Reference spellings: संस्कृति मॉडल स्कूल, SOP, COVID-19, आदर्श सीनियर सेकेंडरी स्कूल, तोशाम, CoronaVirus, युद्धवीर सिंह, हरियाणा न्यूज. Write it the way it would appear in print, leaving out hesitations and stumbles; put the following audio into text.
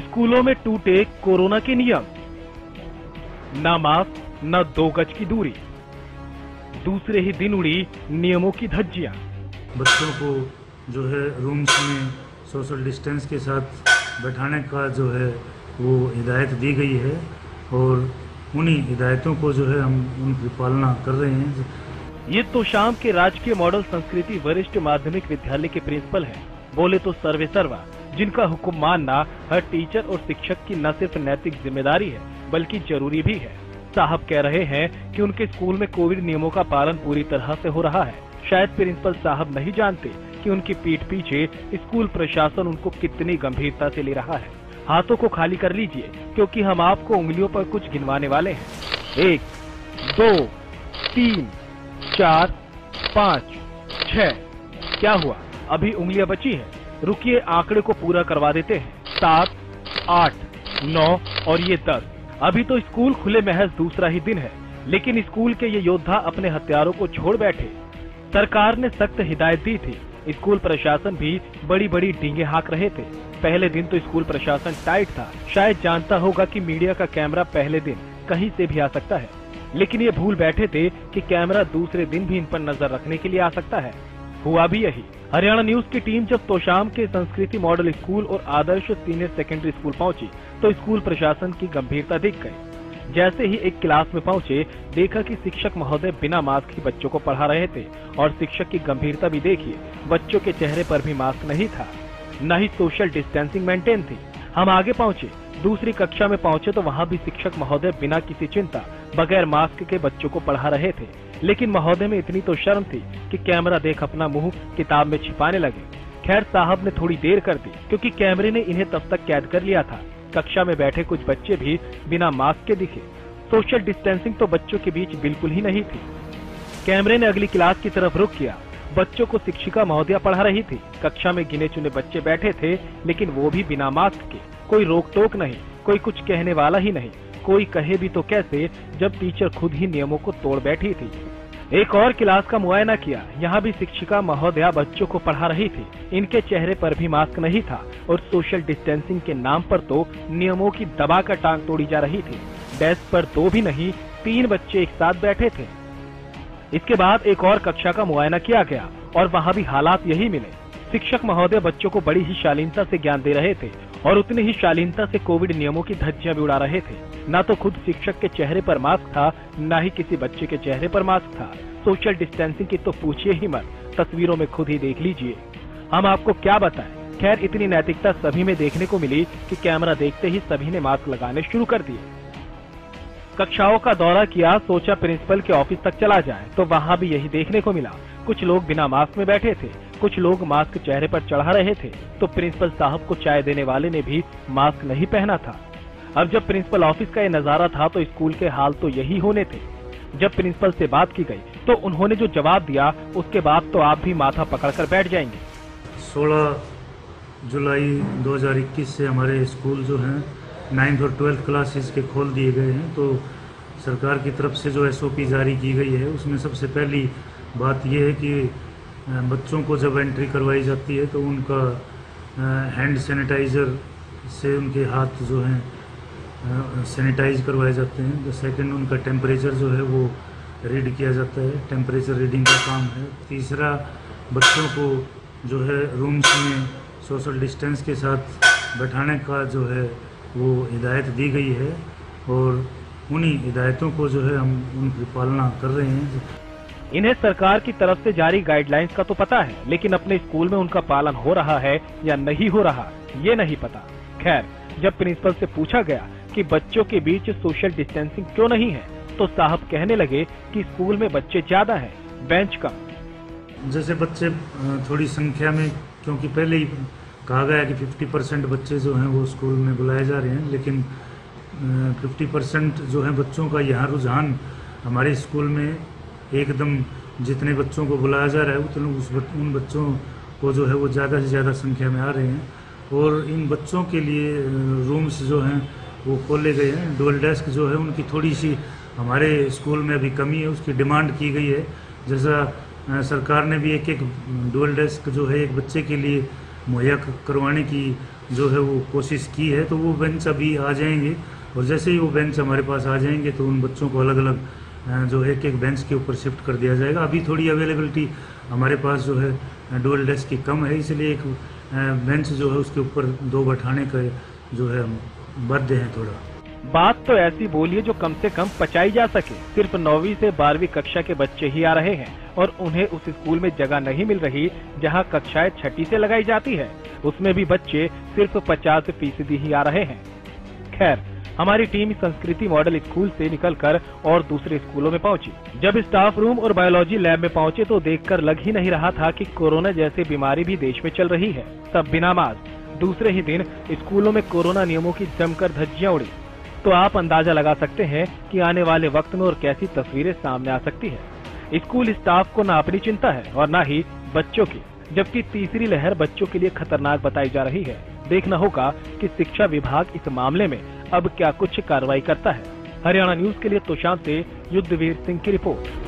स्कूलों में टूटे कोरोना के नियम, ना मास्क ना 2 गज की दूरी, दूसरे ही दिन उड़ी नियमों की धज्जियां। बच्चों को जो है रूम्स में सोशल डिस्टेंस के साथ बैठाने का जो है वो हिदायत दी गई है और उन्हीं हिदायतों को जो है हम उनकी पालना कर रहे हैं। ये तोशाम के राजकीय मॉडल संस्कृति वरिष्ठ माध्यमिक विद्यालय के प्रिंसिपल हैं। बोले तो सर्वे सर्वा, जिनका हुक्म मानना हर टीचर और शिक्षक की न सिर्फ नैतिक जिम्मेदारी है बल्कि जरूरी भी है। साहब कह रहे हैं कि उनके स्कूल में कोविड नियमों का पालन पूरी तरह से हो रहा है। शायद प्रिंसिपल साहब नहीं जानते कि उनकी पीठ पीछे स्कूल प्रशासन उनको कितनी गंभीरता से ले रहा है। हाथों को खाली कर लीजिए क्योंकि हम आपको उंगलियों पर कुछ गिनवाने वाले हैं। 1 2 3 4 5 6। क्या हुआ, अभी उंगलियां बची हैं। रुकिए, आंकड़े को पूरा करवा देते हैं। 7 8 9 और ये 10। अभी तो स्कूल खुले महज दूसरा ही दिन है, लेकिन स्कूल के ये योद्धा अपने हथियारों को छोड़ बैठे। सरकार ने सख्त हिदायत दी थी, स्कूल प्रशासन भी बड़ी बड़ी डींगे हाँक रहे थे। पहले दिन तो स्कूल प्रशासन टाइट था, शायद जानता होगा कि मीडिया का कैमरा पहले दिन कहीं से भी आ सकता है, लेकिन ये भूल बैठे थे कि कैमरा दूसरे दिन भी इन पर नजर रखने के लिए आ सकता है। हुआ भी यही। हरियाणा न्यूज की टीम जब तोशाम के संस्कृति मॉडल स्कूल और आदर्श सीनियर सेकेंडरी स्कूल पहुंची तो स्कूल प्रशासन की गंभीरता दिख गई। जैसे ही एक क्लास में पहुंचे, देखा कि शिक्षक महोदय बिना मास्क ही बच्चों को पढ़ा रहे थे और शिक्षक की गंभीरता भी देखिए, बच्चों के चेहरे पर भी मास्क नहीं था, न ही सोशल डिस्टेंसिंग मेंटेन थी। हम आगे पहुँचे, दूसरी कक्षा में पहुँचे तो वहाँ भी शिक्षक महोदय बिना किसी चिंता बगैर मास्क के बच्चों को पढ़ा रहे थे, लेकिन महोदय में इतनी तो शर्म थी कि कैमरा देख अपना मुंह किताब में छिपाने लगे। खैर, साहब ने थोड़ी देर कर दी क्योंकि कैमरे ने इन्हें तब तक कैद कर लिया था। कक्षा में बैठे कुछ बच्चे भी बिना मास्क के दिखे। सोशल डिस्टेंसिंग तो बच्चों के बीच बिल्कुल ही नहीं थी। कैमरे ने अगली क्लास की तरफ रुख किया। बच्चों को शिक्षिका महोदया पढ़ा रही थी। कक्षा में गिने चुने बच्चे बैठे थे, लेकिन वो भी बिना मास्क के। कोई रोक टोक नहीं, कोई कुछ कहने वाला ही नहीं, कोई कहे भी तो कैसे जब टीचर खुद ही नियमों को तोड़ बैठी थी। एक और क्लास का मुआयना किया, यहाँ भी शिक्षिका महोदया बच्चों को पढ़ा रही थी। इनके चेहरे पर भी मास्क नहीं था और सोशल डिस्टेंसिंग के नाम पर तो नियमों की दबाकर टांग तोड़ी जा रही थी। डेस्क पर 2 भी नहीं 3 बच्चे एक साथ बैठे थे। इसके बाद एक और कक्षा का मुआयना किया गया और वहाँ भी हालात यही मिले। शिक्षक महोदय बच्चों को बड़ी ही शालीनता से ज्ञान दे रहे थे और उतनी ही शालीनता से कोविड नियमों की धज्जियां भी उड़ा रहे थे। ना तो खुद शिक्षक के चेहरे पर मास्क था, ना ही किसी बच्चे के चेहरे पर मास्क था। सोशल डिस्टेंसिंग की तो पूछिए ही मत, तस्वीरों में खुद ही देख लीजिए, हम आपको क्या बताएं। खैर, इतनी नैतिकता सभी में देखने को मिली कि कैमरा देखते ही सभी ने मास्क लगाने शुरू कर दिए। कक्षाओं का दौरा किया, सोचा प्रिंसिपल के ऑफिस तक चला जाए तो वहाँ भी यही देखने को मिला। कुछ लोग बिना मास्क में बैठे थे, कुछ लोग मास्क चेहरे पर चढ़ा रहे थे, तो प्रिंसिपल साहब को चाय देने वाले ने भी मास्क नहीं पहना था। अब जब प्रिंसिपल ऑफिस का ये नजारा था तो स्कूल के हाल तो यही होने थे। जब प्रिंसिपल से बात की गई तो उन्होंने जो जवाब दिया उसके बाद तो आप भी माथा पकड़कर बैठ जाएंगे। 16 जुलाई 2021 से हमारे स्कूल जो है 9th और 12th क्लासेस के खोल दिए गए हैं। तो सरकार की तरफ से जो SOP जारी की गई है उसमें सबसे पहली बात यह है कि बच्चों को जब एंट्री करवाई जाती है तो उनका हैंड सैनिटाइज़र से उनके हाथ जो हैं सैनिटाइज करवाए जाते हैं। तो सेकंड, उनका टेम्परेचर जो है वो रीड किया जाता है, टेम्परेचर रीडिंग का काम है। तीसरा, बच्चों को जो है रूम्स में सोशल डिस्टेंस के साथ बैठाने का जो है वो हिदायत दी गई है और उन्हीं हिदायतों को जो है हम उनकी पालना कर रहे हैं। इन्हें सरकार की तरफ से जारी गाइडलाइंस का तो पता है, लेकिन अपने स्कूल में उनका पालन हो रहा है या नहीं हो रहा ये नहीं पता। खैर, जब प्रिंसिपल से पूछा गया कि बच्चों के बीच सोशल डिस्टेंसिंग क्यों नहीं है तो साहब कहने लगे कि स्कूल में बच्चे ज्यादा हैं, बेंच कम। जैसे बच्चे थोड़ी संख्या में, क्योंकि पहले ही कहा गया कि 50% बच्चे जो हैं वो स्कूल में बुलाए जा रहे हैं, लेकिन 50% जो है बच्चों का यहाँ रुझान हमारे स्कूल में एकदम जितने बच्चों को बुलाया जा रहा है उतने उन बच्चों को जो है वो ज़्यादा से ज़्यादा संख्या में आ रहे हैं। और इन बच्चों के लिए रूम्स जो हैं वो खोले गए हैं। डुअल डेस्क जो है उनकी थोड़ी सी हमारे स्कूल में अभी कमी है, उसकी डिमांड की गई है। जैसा सरकार ने भी 1 डुअल डेस्क जो है एक बच्चे के लिए मुहैया करवाने की जो है वो कोशिश की है। तो वो बेंच अभी आ जाएंगे और जैसे ही वो बेंच हमारे पास आ जाएंगे तो उन बच्चों को अलग अलग जो एक एक बेंच के ऊपर शिफ्ट कर दिया जाएगा। अभी थोड़ी अवेलेबिलिटी हमारे पास जो है डुअल डेस्क की कम है, इसलिए एक बेंच जो है उसके ऊपर दो बैठाने का जो है बाध्य हैं। थोड़ा बात तो ऐसी बोलिए जो कम से कम पचाई जा सके। सिर्फ 9वीं से 12वीं कक्षा के बच्चे ही आ रहे हैं और उन्हें उस स्कूल में जगह नहीं मिल रही जहां कक्षाएं 6ठी से लगाई जाती है, उसमें भी बच्चे सिर्फ 50% ही आ रहे हैं। खैर, हमारी टीम संस्कृति मॉडल स्कूल से निकलकर और दूसरे स्कूलों में पहुंची। जब स्टाफ रूम और बायोलॉजी लैब में पहुंचे तो देखकर लग ही नहीं रहा था कि कोरोना जैसी बीमारी भी देश में चल रही है। सब बिना मास्क। दूसरे ही दिन स्कूलों में कोरोना नियमों की जमकर धज्जियां उड़ी। तो आप अंदाजा लगा सकते हैं कि आने वाले वक्त में और कैसी तस्वीरें सामने आ सकती है। स्कूल स्टाफ को न अपनी चिंता है और न ही बच्चों की, जबकि तीसरी लहर बच्चों के लिए खतरनाक बताई जा रही है। देखना होगा कि शिक्षा विभाग इस मामले में अब क्या कुछ कार्रवाई करता है। हरियाणा न्यूज के लिए तोशाम से युद्धवीर सिंह की रिपोर्ट।